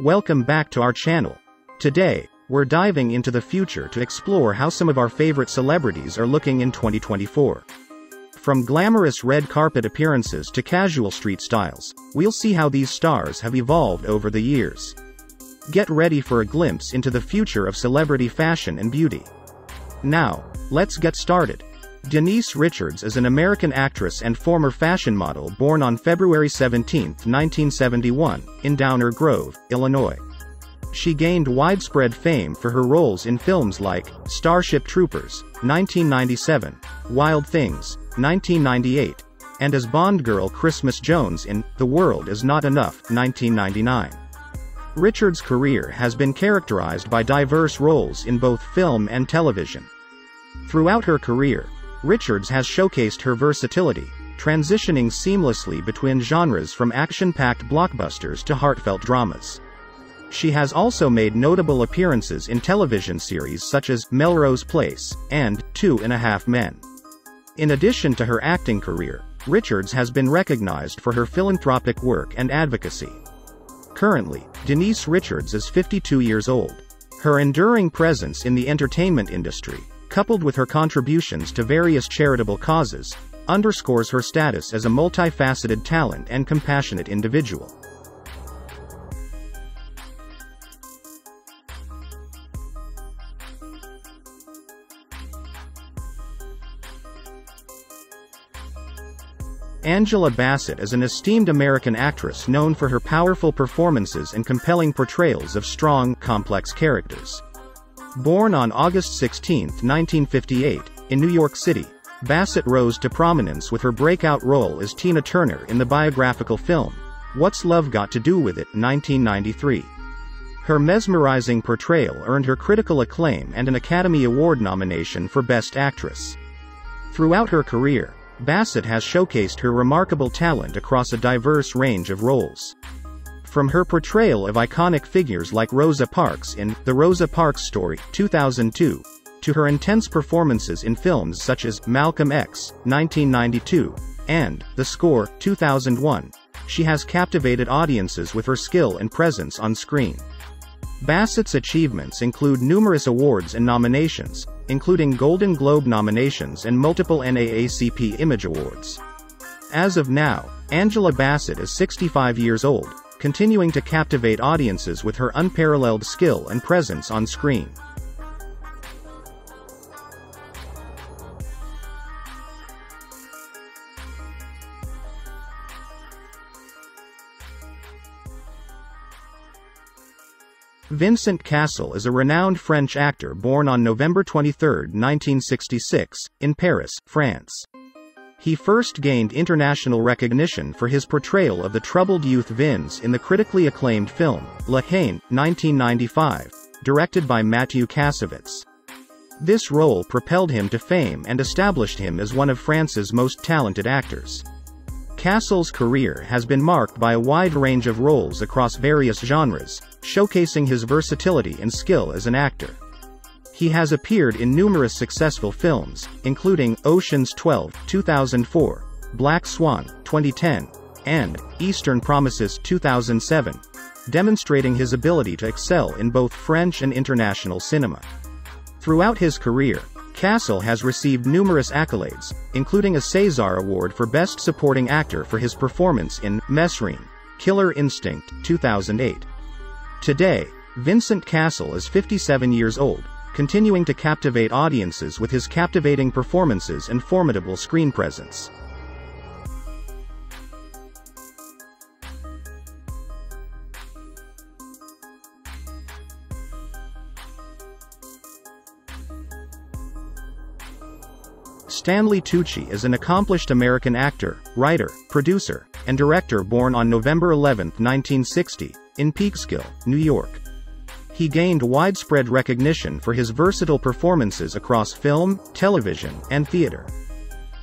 Welcome back to our channel. Today, we're diving into the future to explore how some of our favorite celebrities are looking in 2024. From glamorous red carpet appearances to casual street styles, we'll see how these stars have evolved over the years. Get ready for a glimpse into the future of celebrity fashion and beauty. Now, let's get started. Denise Richards is an American actress and former fashion model born on February 17, 1971, in Downer Grove, Illinois. She gained widespread fame for her roles in films like Starship Troopers, 1997, Wild Things, 1998, and as Bond girl Christmas Jones in The World Is Not Enough, 1999. Richards' career has been characterized by diverse roles in both film and television. Throughout her career, Richards has showcased her versatility, transitioning seamlessly between genres from action-packed blockbusters to heartfelt dramas. She has also made notable appearances in television series such as Melrose Place and Two and a Half Men. In addition to her acting career, Richards has been recognized for her philanthropic work and advocacy. Currently, Denise Richards is 52 years old. Her enduring presence in the entertainment industry, coupled with her contributions to various charitable causes, underscores her status as a multifaceted talent and compassionate individual. Angela Bassett is an esteemed American actress known for her powerful performances and compelling portrayals of strong, complex characters. Born on August 16, 1958, in New York City, Bassett rose to prominence with her breakout role as Tina Turner in the biographical film, What's Love Got to Do With It? 1993. Her mesmerizing portrayal earned her critical acclaim and an Academy Award nomination for Best Actress. Throughout her career, Bassett has showcased her remarkable talent across a diverse range of roles. From her portrayal of iconic figures like Rosa Parks in The Rosa Parks Story, 2002, to her intense performances in films such as Malcolm X, 1992, and The Score, 2001, she has captivated audiences with her skill and presence on screen. Bassett's achievements include numerous awards and nominations, including Golden Globe nominations and multiple NAACP Image Awards. As of now, Angela Bassett is 65 years old, continuing to captivate audiences with her unparalleled skill and presence on screen. Vincent Cassel is a renowned French actor born on November 23, 1966, in Paris, France. He first gained international recognition for his portrayal of the troubled youth Vince in the critically acclaimed film, La Haine, 1995, directed by Mathieu Kassovitz. This role propelled him to fame and established him as one of France's most talented actors. Cassel's career has been marked by a wide range of roles across various genres, showcasing his versatility and skill as an actor. He has appeared in numerous successful films, including Ocean's 12, 2004, Black Swan, 2010, and Eastern Promises, 2007, demonstrating his ability to excel in both French and international cinema. Throughout his career, Cassel has received numerous accolades, including a César Award for Best Supporting Actor for his performance in Mesrine: Killer Instinct, 2008. Today, Vincent Cassel is 57 years old, continuing to captivate audiences with his captivating performances and formidable screen presence. Stanley Tucci is an accomplished American actor, writer, producer, and director born on November 11, 1960, in Peekskill, New York. He gained widespread recognition for his versatile performances across film, television, and theater.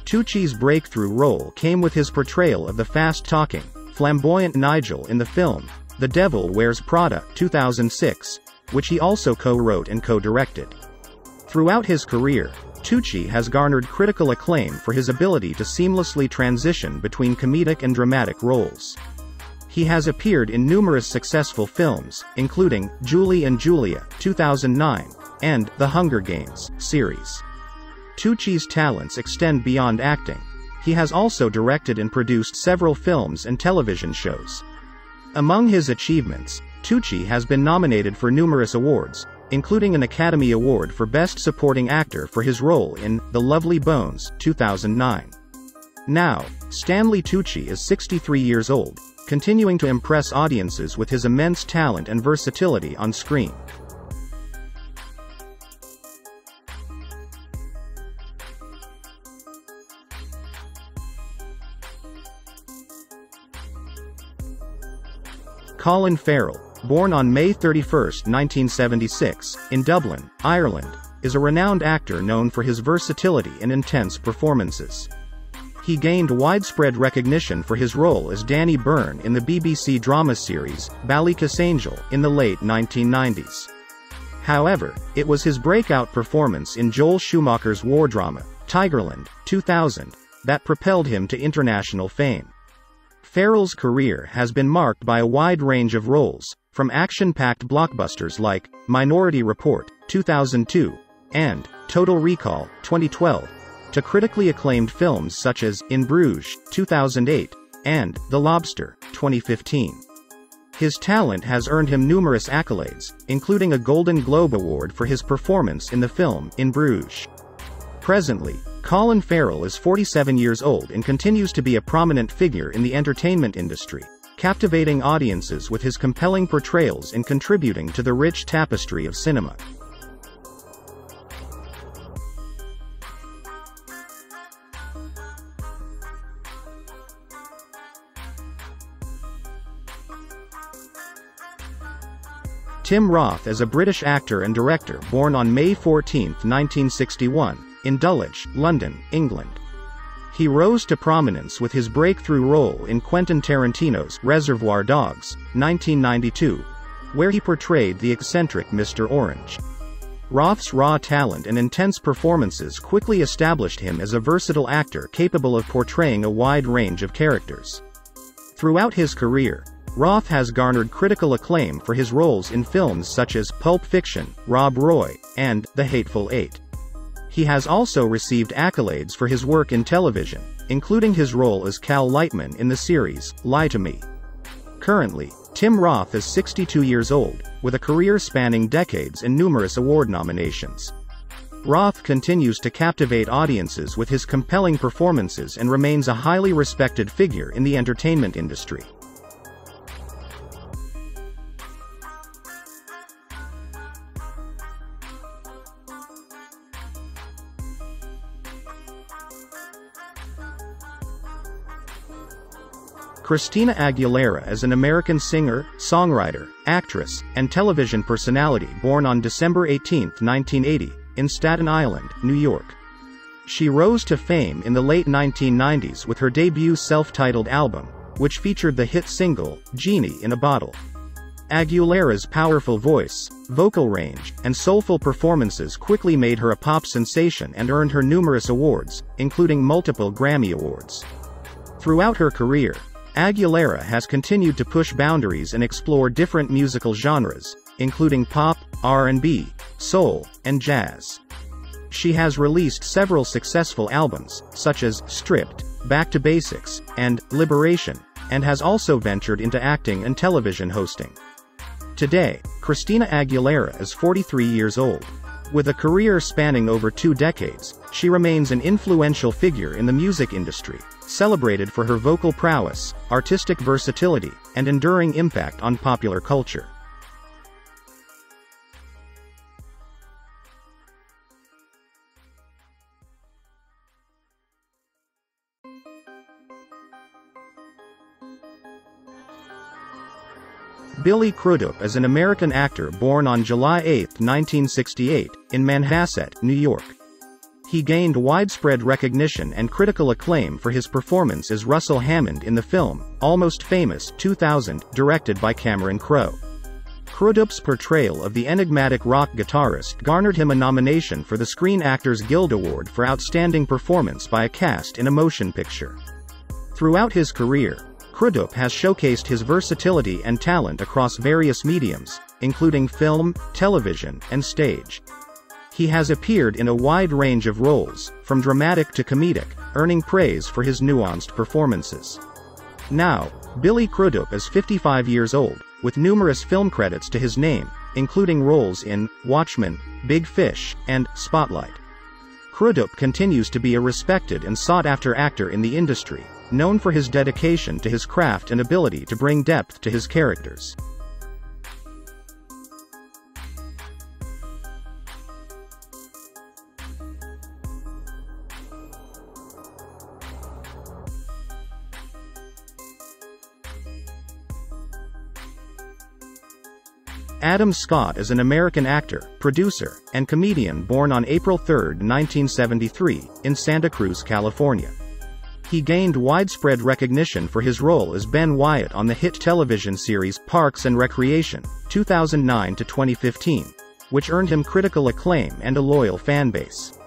Tucci's breakthrough role came with his portrayal of the fast-talking, flamboyant Nigel in the film, The Devil Wears Prada, 2006, which he also co-wrote and co-directed. Throughout his career, Tucci has garnered critical acclaim for his ability to seamlessly transition between comedic and dramatic roles. He has appeared in numerous successful films, including Julie and Julia, 2009, and The Hunger Games series. Tucci's talents extend beyond acting. He has also directed and produced several films and television shows. Among his achievements, Tucci has been nominated for numerous awards, including an Academy Award for Best Supporting Actor for his role in The Lovely Bones, 2009. Now, Stanley Tucci is 63 years old, continuing to impress audiences with his immense talent and versatility on screen. Colin Farrell, born on May 31, 1976, in Dublin, Ireland, is a renowned actor known for his versatility and intense performances. He gained widespread recognition for his role as Danny Byrne in the BBC drama series, Ballycasangel, in the late 1990s. However, it was his breakout performance in Joel Schumacher's war drama, Tigerland, 2000, that propelled him to international fame. Farrell's career has been marked by a wide range of roles, from action-packed blockbusters like Minority Report, 2002, and Total Recall, 2012, to critically acclaimed films such as In Bruges, 2008, and The Lobster, 2015. His talent has earned him numerous accolades, including a Golden Globe Award for his performance in the film In Bruges. Presently, Colin Farrell is 47 years old and continues to be a prominent figure in the entertainment industry, captivating audiences with his compelling portrayals and contributing to the rich tapestry of cinema. Tim Roth is a British actor and director born on May 14, 1961, in Dulwich, London, England. He rose to prominence with his breakthrough role in Quentin Tarantino's Reservoir Dogs, 1992, where he portrayed the eccentric Mr. Orange. Roth's raw talent and intense performances quickly established him as a versatile actor capable of portraying a wide range of characters. Throughout his career, Roth has garnered critical acclaim for his roles in films such as Pulp Fiction, Rob Roy, and The Hateful Eight. He has also received accolades for his work in television, including his role as Cal Lightman in the series Lie to Me. Currently, Tim Roth is 62 years old, with a career spanning decades and numerous award nominations. Roth continues to captivate audiences with his compelling performances and remains a highly respected figure in the entertainment industry. Christina Aguilera is an American singer, songwriter, actress, and television personality born on December 18, 1980, in Staten Island, New York. She rose to fame in the late 1990s with her debut self-titled album, which featured the hit single, Genie in a Bottle. Aguilera's powerful voice, vocal range, and soulful performances quickly made her a pop sensation and earned her numerous awards, including multiple Grammy Awards. Throughout her career, Aguilera has continued to push boundaries and explore different musical genres, including pop, R&B, soul, and jazz. She has released several successful albums, such as Stripped, Back to Basics, and Liberation, and has also ventured into acting and television hosting. Today, Christina Aguilera is 43 years old. With a career spanning over 2 decades, she remains an influential figure in the music industry, celebrated for her vocal prowess, artistic versatility, and enduring impact on popular culture. Billy Crudup is an American actor born on July 8, 1968, in Manhasset, New York. He gained widespread recognition and critical acclaim for his performance as Russell Hammond in the film, Almost Famous, 2000, directed by Cameron Crowe. Crudup's portrayal of the enigmatic rock guitarist garnered him a nomination for the Screen Actors Guild Award for Outstanding Performance by a Cast in a Motion Picture. Throughout his career, Crudup has showcased his versatility and talent across various mediums, including film, television, and stage. He has appeared in a wide range of roles, from dramatic to comedic, earning praise for his nuanced performances. Now, Billy Crudup is 55 years old, with numerous film credits to his name, including roles in Watchmen, Big Fish, and Spotlight. Crudup continues to be a respected and sought-after actor in the industry, known for his dedication to his craft and ability to bring depth to his characters. Adam Scott is an American actor, producer, and comedian born on April 3, 1973, in Santa Cruz, California. He gained widespread recognition for his role as Ben Wyatt on the hit television series Parks and Recreation, 2009 to 2015, which earned him critical acclaim and a loyal fanbase.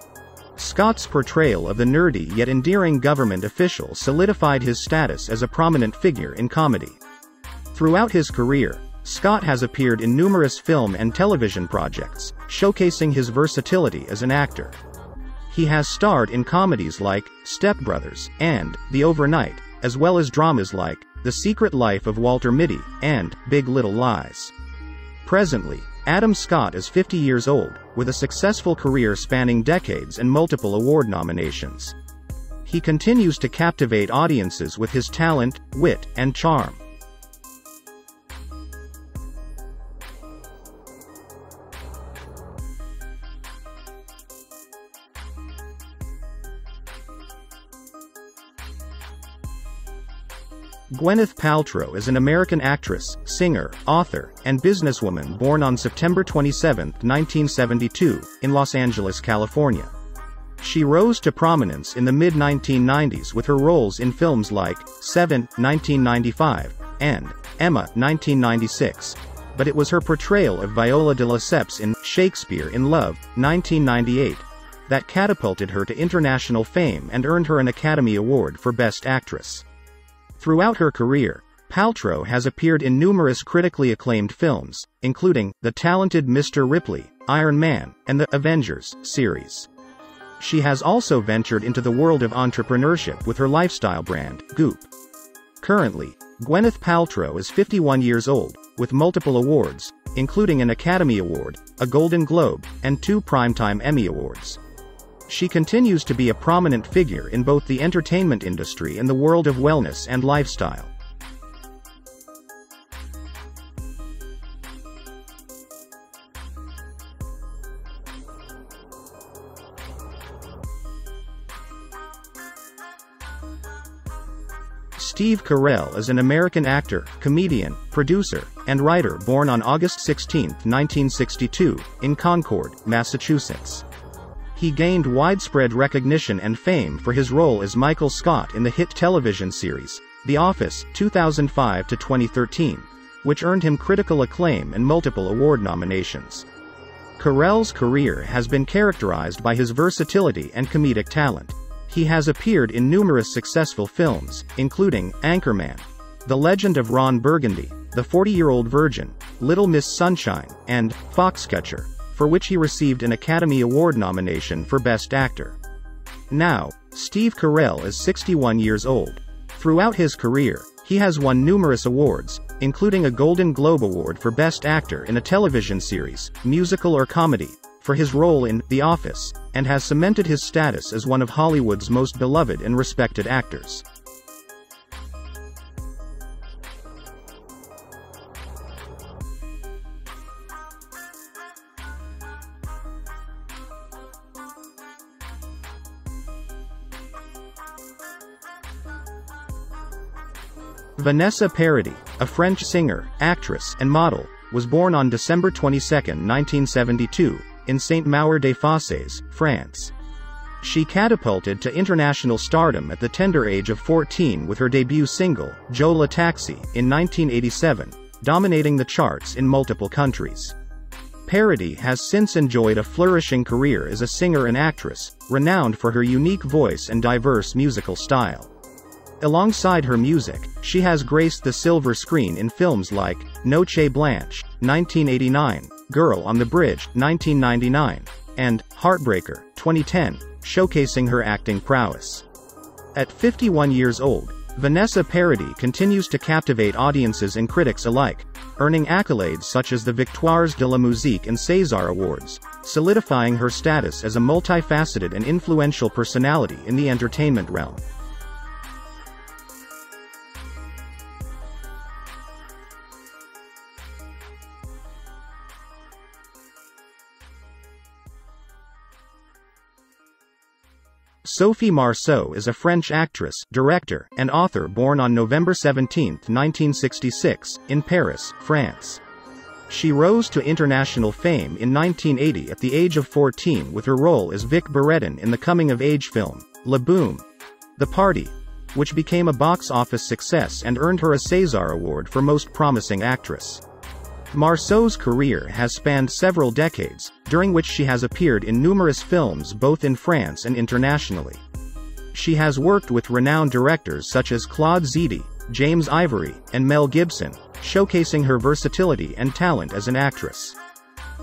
Scott's portrayal of the nerdy yet endearing government official solidified his status as a prominent figure in comedy. Throughout his career, Scott has appeared in numerous film and television projects, showcasing his versatility as an actor. He has starred in comedies like Step Brothers and The Overnight, as well as dramas like The Secret Life of Walter Mitty and Big Little Lies. Presently, Adam Scott is 50 years old, with a successful career spanning decades and multiple award nominations. He continues to captivate audiences with his talent, wit, and charm. Gwyneth Paltrow is an American actress, singer, author, and businesswoman born on September 27, 1972, in Los Angeles, California. She rose to prominence in the mid-1990s with her roles in films like Seven, 1995, and Emma, 1996, but it was her portrayal of Viola de Lesseps in Shakespeare in Love, 1998, that catapulted her to international fame and earned her an Academy Award for Best Actress. Throughout her career, Paltrow has appeared in numerous critically acclaimed films, including The Talented Mr. Ripley, Iron Man, and the Avengers series. She has also ventured into the world of entrepreneurship with her lifestyle brand, Goop. Currently, Gwyneth Paltrow is 51 years old, with multiple awards, including an Academy Award, a Golden Globe, and 2 Primetime Emmy Awards. She continues to be a prominent figure in both the entertainment industry and the world of wellness and lifestyle. Steve Carell is an American actor, comedian, producer, and writer born on August 16, 1962, in Concord, Massachusetts. He gained widespread recognition and fame for his role as Michael Scott in the hit television series, The Office, 2005 to 2013, which earned him critical acclaim and multiple award nominations. Carell's career has been characterized by his versatility and comedic talent. He has appeared in numerous successful films, including Anchorman, The Legend of Ron Burgundy, The 40-Year-Old Virgin, Little Miss Sunshine, and Foxcatcher, for which he received an Academy Award nomination for Best Actor. Now, Steve Carell is 61 years old. Throughout his career, he has won numerous awards, including a Golden Globe Award for Best Actor in a television series, musical or comedy, for his role in The Office, and has cemented his status as one of Hollywood's most beloved and respected actors. Vanessa Paradis, a French singer, actress, and model, was born on December 22, 1972, in Saint-Maur-des-Fosses, France. She catapulted to international stardom at the tender age of 14 with her debut single, Jo La Taxi, in 1987, dominating the charts in multiple countries. Paradis has since enjoyed a flourishing career as a singer and actress, renowned for her unique voice and diverse musical style. Alongside her music, she has graced the silver screen in films like Noche Blanche, 1989, Girl on the Bridge, 1999, and Heartbreaker, 2010, showcasing her acting prowess. At 51 years old, Vanessa Paradis continues to captivate audiences and critics alike, earning accolades such as the Victoires de la Musique and César Awards, solidifying her status as a multifaceted and influential personality in the entertainment realm. Sophie Marceau is a French actress, director, and author born on November 17, 1966, in Paris, France. She rose to international fame in 1980 at the age of 14 with her role as Vic Beredin in the coming-of-age film, Le Boom! The Party, which became a box office success and earned her a César Award for Most Promising Actress. Marceau's career has spanned several decades, during which she has appeared in numerous films both in France and internationally. She has worked with renowned directors such as Claude Zidi, James Ivory, and Mel Gibson, showcasing her versatility and talent as an actress.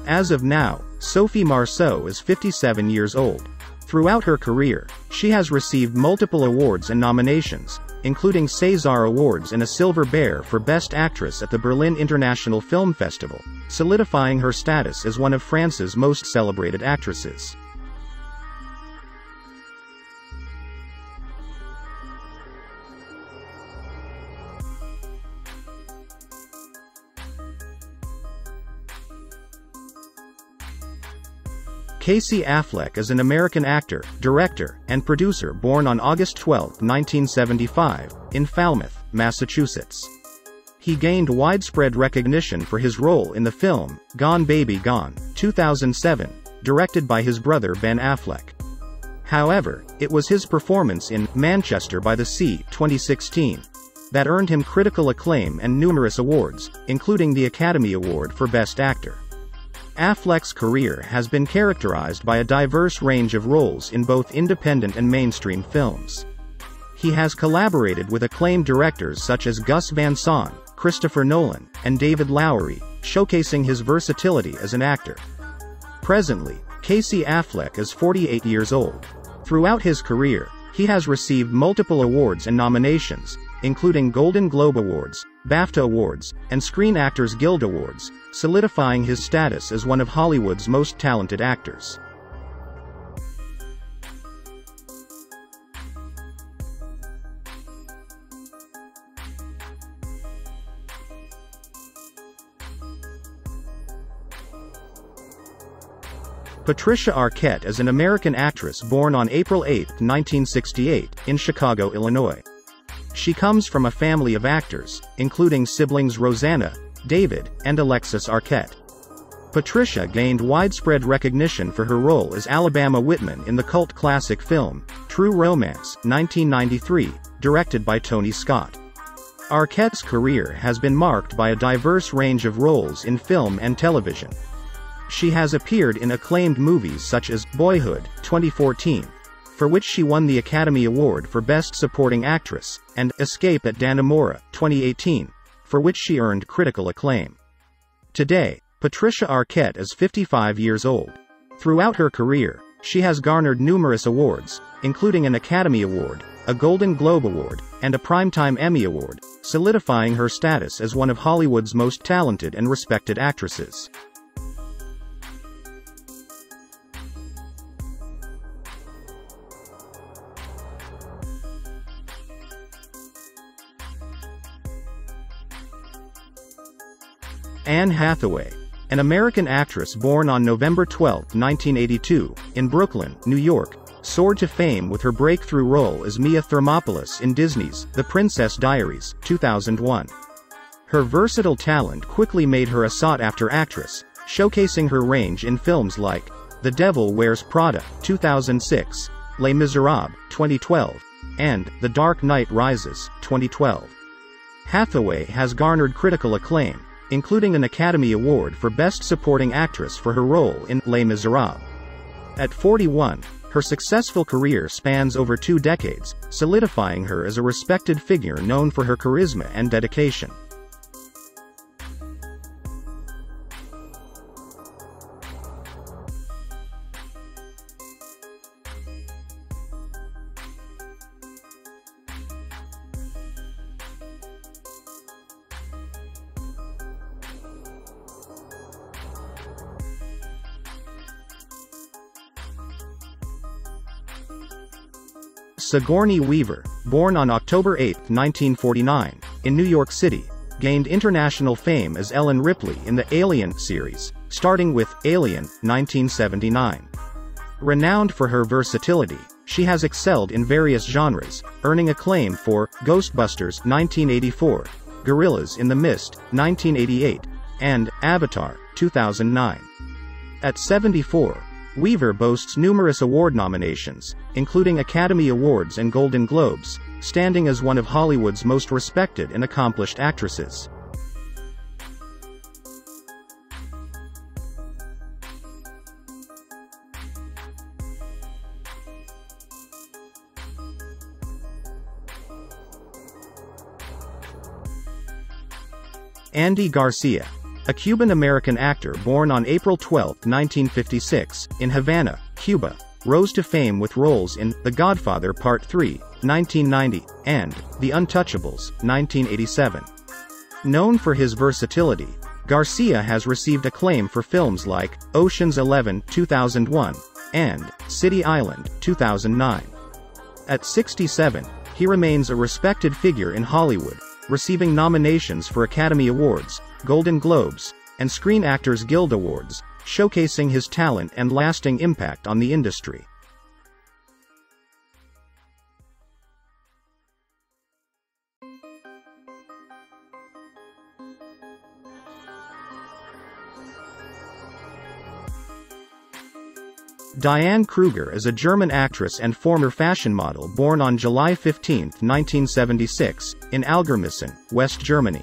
As of now, Sophie Marceau is 57 years old. Throughout her career, she has received multiple awards and nominations, including César Awards and a Silver Bear for Best Actress at the Berlin International Film Festival, solidifying her status as one of France's most celebrated actresses. Casey Affleck is an American actor, director, and producer born on August 12, 1975, in Falmouth, Massachusetts. He gained widespread recognition for his role in the film, Gone Baby Gone, 2007, directed by his brother Ben Affleck. However, it was his performance in Manchester by the Sea, 2016, that earned him critical acclaim and numerous awards, including the Academy Award for Best Actor. Affleck's career has been characterized by a diverse range of roles in both independent and mainstream films. He has collaborated with acclaimed directors such as Gus Van Sant, Christopher Nolan, and David Lowery, showcasing his versatility as an actor. Presently, Casey Affleck is 48 years old. Throughout his career, he has received multiple awards and nominations, including Golden Globe Awards, BAFTA Awards, and Screen Actors Guild Awards, solidifying his status as one of Hollywood's most talented actors. Patricia Arquette is an American actress born on April 8, 1968, in Chicago, Illinois. She comes from a family of actors, including siblings Rosanna, David, and Alexis Arquette. Patricia gained widespread recognition for her role as Alabama Whitman in the cult classic film, True Romance, 1993, directed by Tony Scott. Arquette's career has been marked by a diverse range of roles in film and television. She has appeared in acclaimed movies such as Boyhood, 2014, for which she won the Academy Award for Best Supporting Actress, and Escape at Dannemora, 2018, for which she earned critical acclaim. Today, Patricia Arquette is 55 years old. Throughout her career, she has garnered numerous awards, including an Academy Award, a Golden Globe Award, and a Primetime Emmy Award, solidifying her status as one of Hollywood's most talented and respected actresses. Anne Hathaway, an American actress born on November 12, 1982, in Brooklyn, New York, soared to fame with her breakthrough role as Mia Thermopolis in Disney's The Princess Diaries, 2001. Her versatile talent quickly made her a sought-after actress, showcasing her range in films like The Devil Wears Prada, 2006, Les Miserables, 2012, and The Dark Knight Rises, 2012. Hathaway has garnered critical acclaim, including an Academy Award for Best Supporting Actress for her role in Les Miserables. At 41, Her successful career spans over 2 decades, solidifying her as a respected figure known for her charisma and dedication. Sigourney Weaver, born on October 8, 1949, in New York City, gained international fame as Ellen Ripley in the Alien series, starting with Alien, 1979. Renowned for her versatility, she has excelled in various genres, earning acclaim for Ghostbusters, 1984, Gorillas in the Mist, 1988, and Avatar, 2009. At 74, Weaver boasts numerous award nominations, including Academy Awards and Golden Globes, standing as one of Hollywood's most respected and accomplished actresses. Andy Garcia, a Cuban-American actor born on April 12, 1956, in Havana, Cuba, rose to fame with roles in The Godfather Part 3, 1990, and The Untouchables, 1987. Known for his versatility, Garcia has received acclaim for films like Ocean's 11, 2001, and City Island, 2009. At 67, he remains a respected figure in Hollywood, receiving nominations for Academy Awards, Golden Globes, and Screen Actors Guild Awards, showcasing his talent and lasting impact on the industry. Diane Kruger is a German actress and former fashion model born on July 15, 1976, in Algermissen, West Germany.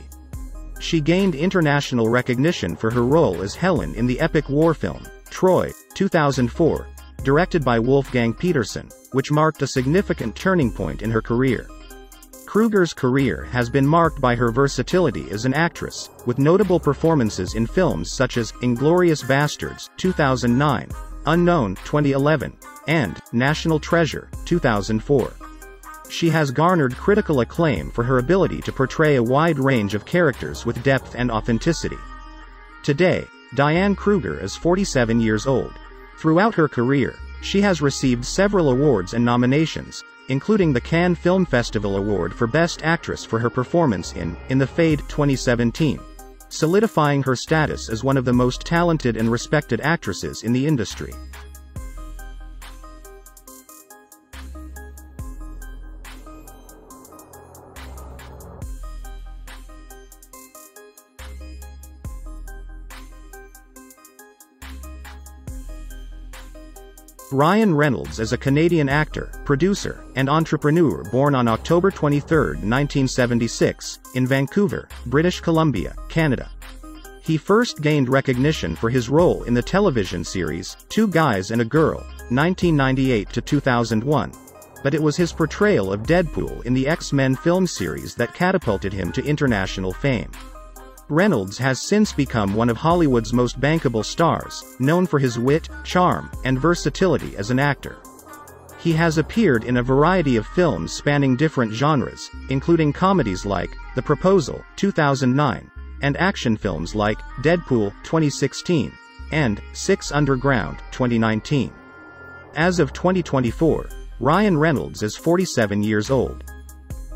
She gained international recognition for her role as Helen in the epic war film, Troy, 2004, directed by Wolfgang Petersen, which marked a significant turning point in her career. Kruger's career has been marked by her versatility as an actress, with notable performances in films such as Inglorious Bastards, 2009, Unknown, 2011, and National Treasure, 2004. She has garnered critical acclaim for her ability to portray a wide range of characters with depth and authenticity. Today, Diane Kruger is 47 years old. Throughout her career, she has received several awards and nominations, including the Cannes Film Festival Award for Best Actress for her performance in The Fade, 2017, solidifying her status as one of the most talented and respected actresses in the industry. Ryan Reynolds is a Canadian actor, producer, and entrepreneur born on October 23, 1976, in Vancouver, British Columbia, Canada. He first gained recognition for his role in the television series Two Guys and a Girl, 1998 to 2001, but it was his portrayal of Deadpool in the X-Men film series that catapulted him to international fame. Reynolds has since become one of Hollywood's most bankable stars, known for his wit, charm, and versatility as an actor. He has appeared in a variety of films spanning different genres, including comedies like The Proposal, 2009, and action films like Deadpool, 2016, and Six Underground, 2019. As of 2024, Ryan Reynolds is 47 years old.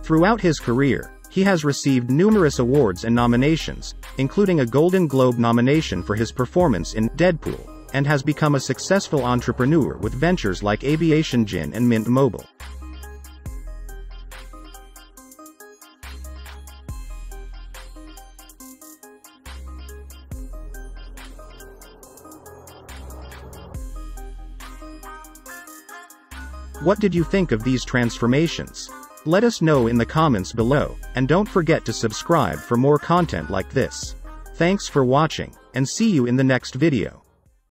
Throughout his career, he has received numerous awards and nominations, including a Golden Globe nomination for his performance in Deadpool, and has become a successful entrepreneur with ventures like Aviation Gin and Mint Mobile. What did you think of these transformations? Let us know in the comments below, and don't forget to subscribe for more content like this. Thanks for watching, and see you in the next video.